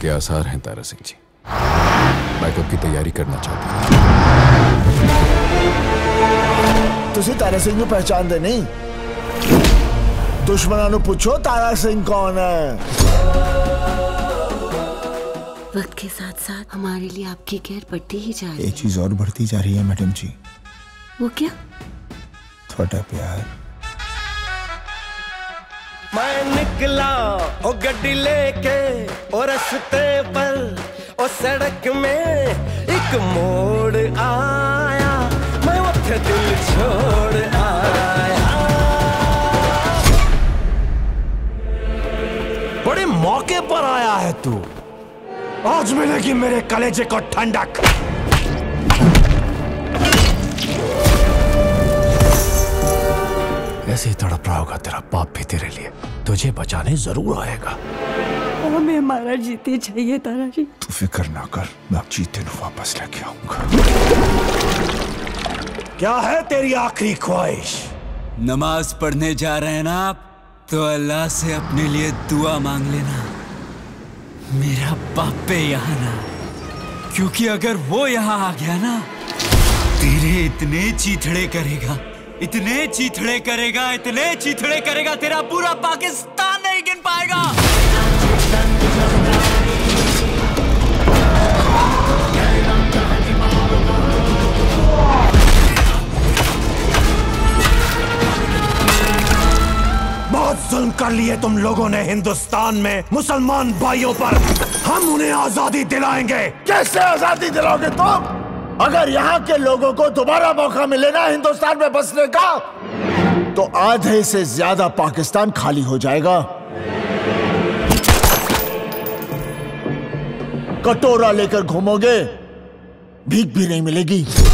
के आसार हैं तारा सिंह जी। बैकअप की तैयारी करना चाहती हूँ। तुझे तारा सिंह को पहचान दे नहीं? दुश्मनों पूछो तारा सिंह कौन है। वक्त के साथ साथ हमारे लिए आपकी केयर बढ़ती ही जा रही है। एक चीज और बढ़ती जा रही है मैडम जी। वो क्या? थोड़ा प्यार। मैं निकला ओ गड्डी लेके ओ रस्ते पर ओ सड़क में एक मोड़ आया, मैं वक्त दिल छोड़ आया। बड़े मौके पर आया है तू। आज मिलेगी मेरे कलेजे को ठंडक। ऐसे ही तड़प रहा होगा तेरा बाप भी तेरे लिए, तुझे बचाने जरूर आएगा। हमें हमारा जीते चाहिए तारा जी। तू फिक्र ना कर, मैं जीते को वापस लेके आऊंगा। क्या है तेरी आखिरी ख्वाहिश? नमाज पढ़ने जा रहे हैं ना आप, तो अल्लाह से अपने लिए दुआ मांग लेना, मेरा बाप यहाँ ना, क्योंकि अगर वो यहाँ आ गया ना, तेरे इतने चीथड़े करेगा, इतने चीथड़े करेगा, इतने चीथड़े करेगा, तेरा पूरा पाकिस्तान नहीं गिन पाएगा। बहुत जुल्म कर लिए तुम लोगों ने हिंदुस्तान में मुसलमान भाइयों पर। हम उन्हें आजादी दिलाएंगे। कैसे आजादी दिलाओगे तुम? अगर यहाँ के लोगों को दोबारा मौका मिले ना हिंदुस्तान में बसने का, तो आधे से ज्यादा पाकिस्तान खाली हो जाएगा। कटोरा लेकर घूमोगे, भीख भी नहीं मिलेगी।